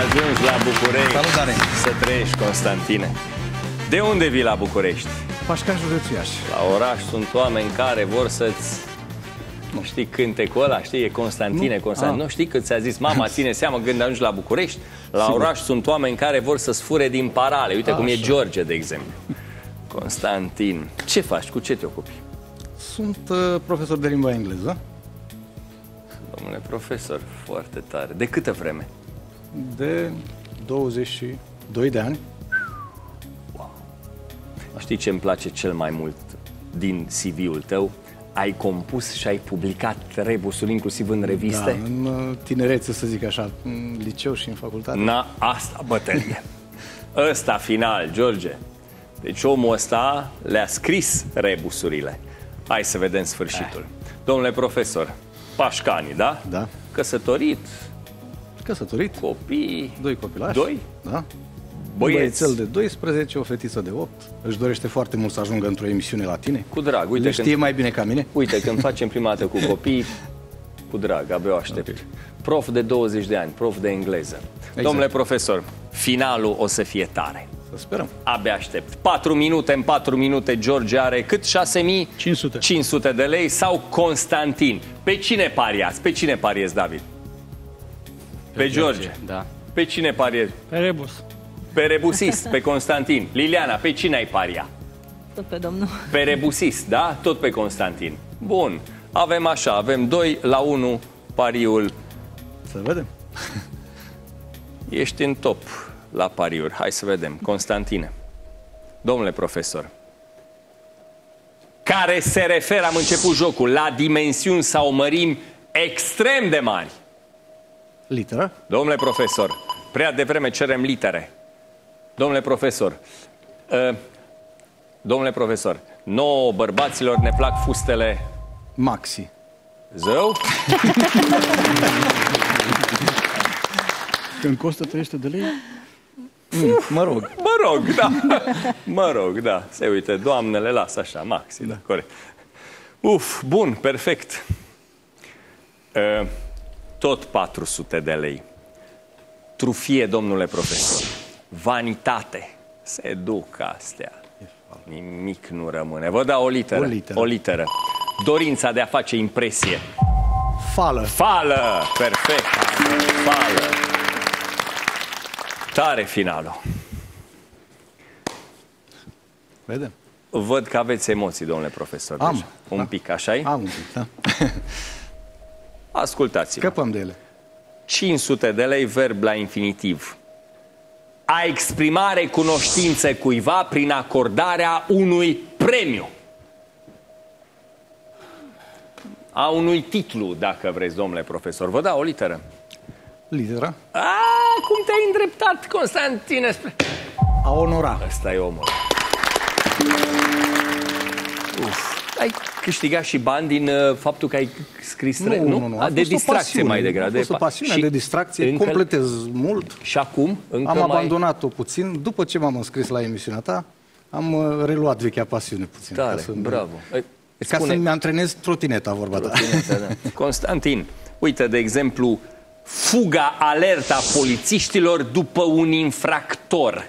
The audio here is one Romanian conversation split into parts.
ajuns la București. Salutare. Să trăiești, Constantine. De unde vii la București? Pașcani, județul Iași. La oraș sunt oameni care vor să-ți... Nu știi cântecul ăla, știi, e Constantine, nu? Constantin. Nu știi că ți-a zis mama, ține seama când ajungi la București? La sigur. Oraș sunt oameni care vor să-ți fure din parale. Uite cum e George, de exemplu. Constantin, ce faci? Cu ce te ocupi? Sunt profesor de limba engleză. Domnule profesor, foarte tare. De câtă vreme? De 22 de ani. Wow. Știi ce îmi place cel mai mult din CV-ul tău? Ai compus și ai publicat rebusuri, inclusiv în reviste? Da, în tinerețe, să zic așa, în liceu și în facultate. Na, asta bătălie. Ăsta final, George. Deci omul ăsta le-a scris rebusurile. Hai să vedem sfârșitul. Domnule profesor, Pașcani, da? Da. Căsătorit. Căsătorit. Copii. Doi copilași. Doi? Da. Un băiețel de 12, o fetiță de 8. Își dorește foarte mult să ajungă într-o emisiune la tine. Cu drag, uite. Le știe mai bine ca mine. Uite, când facem prima dată cu copii, cu drag, abia o aștept. Okay. Prof de 20 de ani, prof de engleză. Exact. Domnule profesor, finalul o să fie tare. Să sperăm. Abia aștept. 4 minute, în 4 minute George are cât? 6.500 de lei sau Constantin? Pe cine pariați? Pe cine pariezi, David? Pe George. Da. Pe cine pariezi? Pe rebus. Pe rebusist, pe Constantin. Liliana, pe cine ai paria? Tot pe domnul. Pe rebusist, da? Tot pe Constantin. Bun. Avem așa, avem 2-1 pariul. Să vedem. Ești în top la pariuri. Hai să vedem. Constantine, domnule profesor, care se referă, am început jocul, la dimensiuni sau mărimi extrem de mari. Literă. Domnule profesor, prea devreme cerem litere. Domnule profesor, nouă bărbaților ne plac fustele... Maxi. Zău? Când costă 300 de lei? Mă rog. Mă rog, da. Mă rog, da. Se uite, doamnele, lasă așa, Maxi, da, corect. Uf, bun, perfect. Tot 400 de lei. Trufie, domnule profesor. Vanitate. Se duc astea. Nimic nu rămâne. Vă dau o literă. O literă. Dorința de a face impresie. Fală. Fală. Perfect. Fală. Tare finalul. Vedem. Văd că aveți emoții, domnule profesor. Am. Deci, da. Un pic, așa-i? Am un pic, da. Ascultați-mă. Scăpăm de ele. 500 de lei, verb la infinitiv. A exprima recunoștință cuiva prin acordarea unui premiu. A unui titlu, dacă vreți, domnule profesor. Vă dau o literă. Litera? Ah, cum te-ai îndreptat, Constantine? A onora. Ăsta e omul. Uf. Ai câștigat și bani din faptul că ai scris... Nu. De distracție mai degrabă. A fost o pasiune, de distracție, completez mult. Și acum? Încă am abandonat-o puțin. După ce m-am înscris la emisiunea ta, am reluat vechea pasiune puțin. Tare, bravo. Ca să-mi antrenez trotineta, vorba ta. Constantin, uite, de exemplu, fuga alerta polițiștilor după un infractor.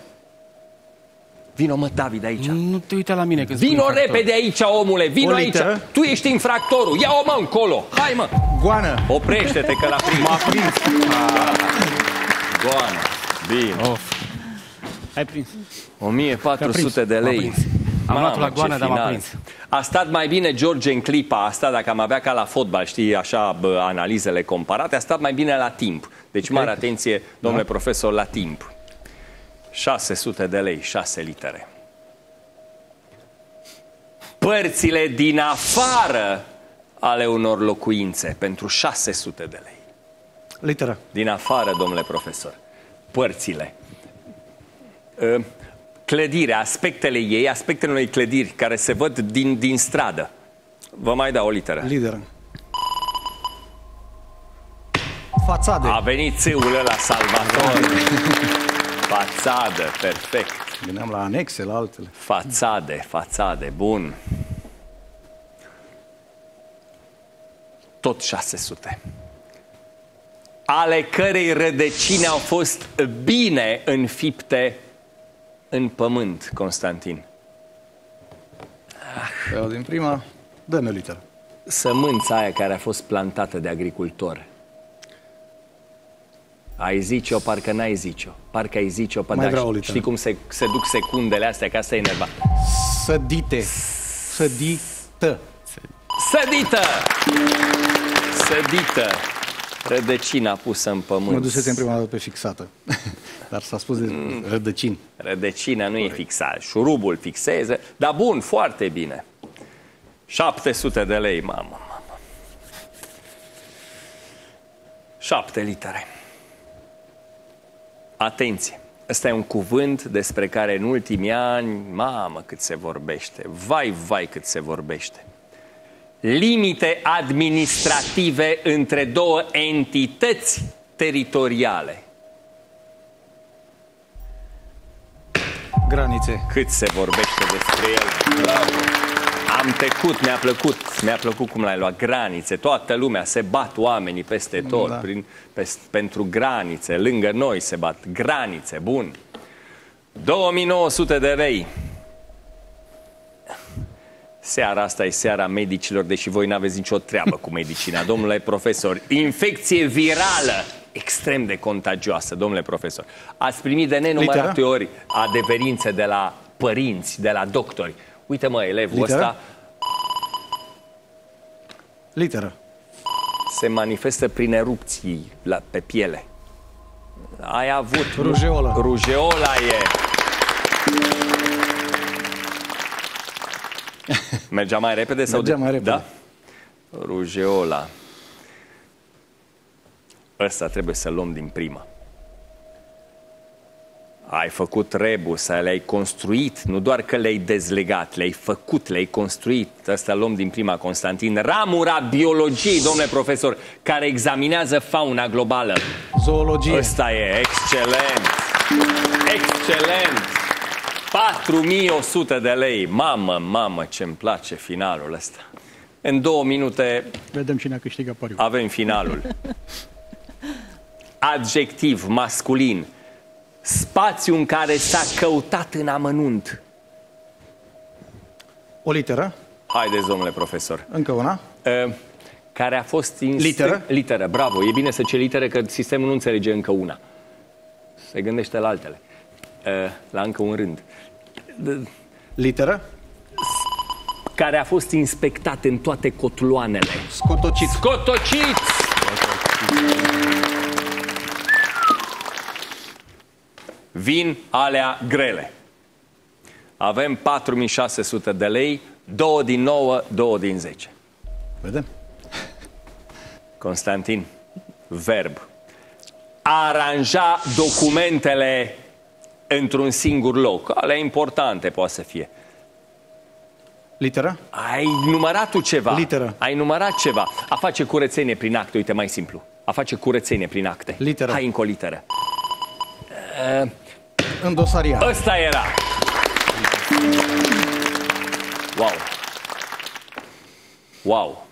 Vino, mă, David, aici. Nu te uita la mine că vino repede aici, omule. Vino aici. Tu ești infractorul. Ia-o, mă, încolo. Hai, mă. Goană. Oprește-te că l-a prins. M-a prins. Goană. Bine. Ai prins. 1400 de lei. Am luat la goană, dar m-a prins. A stat mai bine George în clipa asta, dacă am avea ca la fotbal, știi, așa, analizele comparate, a stat mai bine la timp. Deci, mare atenție, domnule profesor, la timp. 600 de lei, 6 litere. Părțile din afară ale unor locuințe pentru 600 de lei. Literă. Din afară, domnule profesor. Părțile. Clădirea, aspectele ei, aspectele unei clădiri care se văd din stradă. Vă mai dau o literă. Literă. Fațade. A venit țâul ăla salvator. Fațadă, perfect. Gândeam la anexe, la altele. Fațade, fațade, bun. Tot 600. ale cărei rădăcini au fost bine înfipte în pământ, Constantin. Eu din prima, dă-ne o literă. Sămânța aia care a fost plantată de agricultor. Ai zice-o, parcă n-ai zice-o. Parcă ai zice-o, parcă... Știi cum se duc secundele astea, ca să-i enerva. Sădite. Sădită. Sădită! Sădită. Rădăcina pusă în pământ. Mă duceți în prima dată pe fixată. Dar s-a spus de rădăcini. Rădăcina nu e fixată. Șurubul fixează. Dar bun, foarte bine. 700 de lei, mamă. 7 litere. Atenție! Ăsta e un cuvânt despre care în ultimii ani, mamă cât se vorbește, vai, vai cât se vorbește. Limite administrative între două entități teritoriale. Granițe. Cât se vorbește despre ele. Bravo. Am trecut, mi-a plăcut. Mi-a plăcut cum l-ai luat. Granițe. Toată lumea, se bat oamenii peste tot. Da. Pentru granițe. Lângă noi se bat. Granițe. Bun. 2900 de lei. Seara asta e seara medicilor, deși voi n-aveți nicio treabă cu medicina. Domnule profesor, infecție virală extrem de contagioasă, domnule profesor. Ați primit de nenumărate ori adeverințe de la părinți, de la doctori. Uite, mă, elevul ăsta... Literă. Se manifestă prin erupții pe piele. Ai avut... Rujeola. Rujeola e... Mergea mai repede? Sau mergea mai repede. Da? Rujeola. Ăsta trebuie să-l luăm din prima. Ai făcut rebus, le-ai construit, nu doar că le-ai dezlegat, le-ai făcut, le-ai construit. Ăsta luăm din prima, Constantin. Ramura biologiei, domnule profesor, care examinează fauna globală. Zoologie. Ăsta e, excelent. Excelent. 4100 de lei. Mamă, mamă, ce-mi place finalul ăsta. În 2 minute... Vedem cine a câștigat pariu. Avem finalul. Adjectiv masculin. Spațiu în care s-a căutat în amănunt. O literă. Haideți, domnule profesor. Încă una. Care a fost... Literă. Literă, bravo. E bine să ce literă, că sistemul nu înțelege încă una. Se gândește la altele. La încă un rând. Literă? Care a fost inspectat în toate cotloanele. Scotocit. Scotocit! Vin alea grele. Avem 4600 de lei, 2 din 9, 2 din 10. Vedem? Constantin, verb. Aranja documentele într-un singur loc. Alea importante poate să fie. Literă? Ai numărat tu ceva. Literă. Ai numărat ceva. A face curățenie prin acte. Uite, mai simplu. A face curățenie prin acte. Literă. Hai încă o literă. Îndosaria. Ăsta era. Wow. Wow.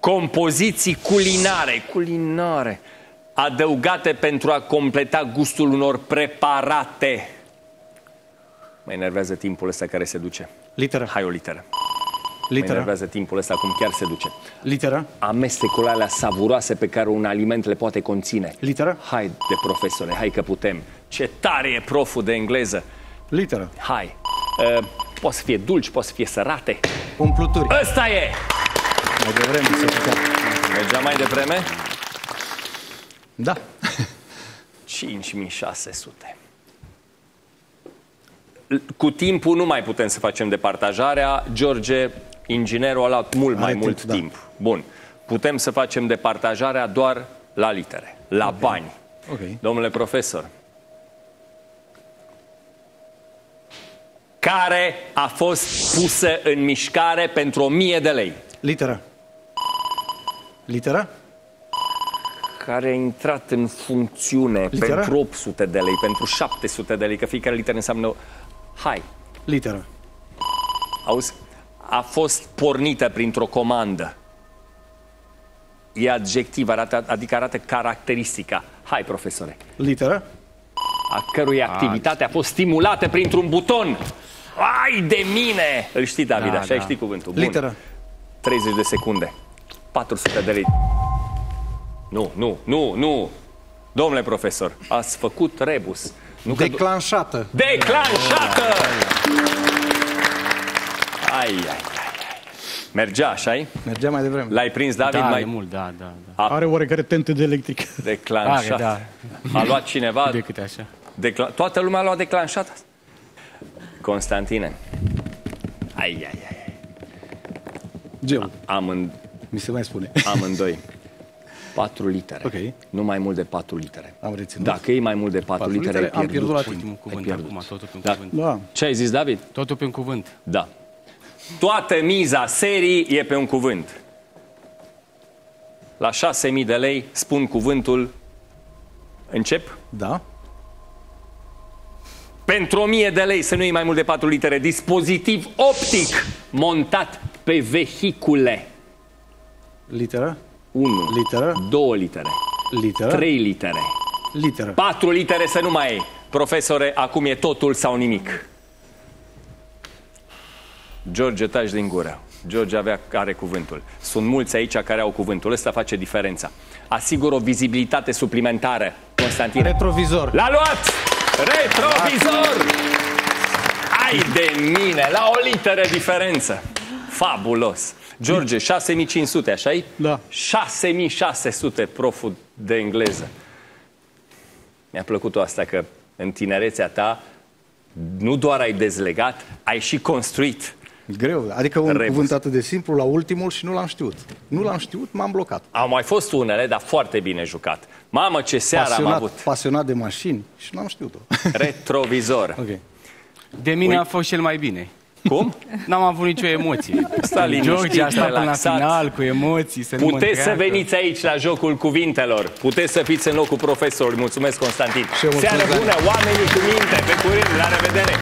Compoziții culinare. Culinare. Adăugate pentru a completa gustul unor preparate. Mă enervează timpul ăsta care se duce. Literă. Hai o literă. Literă. Mă enervează timpul ăsta cum chiar se duce. Literă. Amestecul alea savuroase pe care un aliment le poate conține. Literă. Hai de profesore, hai că putem. Ce tare e proful de engleză. Literă. Hai. Poate să fie dulci, poate să fie sărate. Umpluturi. Ăsta e! Mai devreme să putem. Mergea mai devreme? Da. 5600. Cu timpul nu mai putem să facem departajarea. George, inginerul, a luat mult mai mult timp. Da. Bun. Putem să facem departajarea doar la litere, la bani. Okay. Domnule profesor, care a fost pusă în mișcare pentru 1000 de lei? Literă. Literă? Care a intrat în funcțiune. Litera? Pentru 800 de lei, pentru 700 de lei, că fiecare literă înseamnă... Hai. Literă. Auzi? A fost pornită printr-o comandă. E adjectiv, arată, adică arată caracteristica. Hai, profesore. Literă? A cărui activitate a fost stimulată printr-un buton. Ai de mine! Îl știi, David, da, așa da. Știi cuvântul. Bun. Literă. 30 de secunde. 400 de lei. Nu, nu, nu, nu. Domnule profesor, ați făcut rebus. Nu declanșată. Declanșată! Ai, ai. Mergea, așa-i? Mergea mai devreme. L-ai prins, David? Da, mai mult, da, da, da. Are oarecare tentă de electric. Declanșat. Da. A luat cineva... De câte așa. Toată lumea a luat declanșat. Constantine. Ai. Gel. Mi se mai spune. Amândoi. 4 litere. Okay. Nu mai mult de 4 litere. Am reținut. Dacă e mai mult de 4 litere, ai pierdut. Am pierdut la ultimul cuvânt acum, totul pe cuvânt. Da. Ce ai zis, David? Totul pe un cuvânt. Da. Toată miza serii e pe un cuvânt. La 6.000 de lei spun cuvântul. Încep? Da. Pentru 1.000 de lei, să nu iei mai mult de 4 litere, dispozitiv optic montat pe vehicule. Literă? 1. Literă? 2 litere. Literă? 3 litere. Literă. 4 litere să nu mai iei. Profesore, acum e totul sau nimic. George, taci din gură. George are cuvântul. Sunt mulți aici care au cuvântul. Ăsta face diferența. Asigură o vizibilitate suplimentară. Constantin. Retrovizor. L-a luat! Retrovizor! Ai de mine! La o literă diferență. Fabulos. George, 6500, așa-i? Da. 6600, proful de engleză. Mi-a plăcut asta că în tinerețea ta nu doar ai dezlegat, ai și construit. Greu, adică un cuvânt atât de simplu la ultimul și nu l-am știut. Nu l-am știut, m-am blocat. Au mai fost unele, dar foarte bine jucat. Mamă, ce seară am avut. Pasionat de mașini și nu am știut-o. Retrovizor. Okay. De mine a fost cel mai bine. Cum? N-am avut nicio emoție. George a stat până la final cu emoții. Puteți să veniți aici la Jocul Cuvintelor. Puteți să fiți în locul profesorului. Mulțumesc, Constantin. Seară bună, oamenii cu minte. Pe curând, la revedere.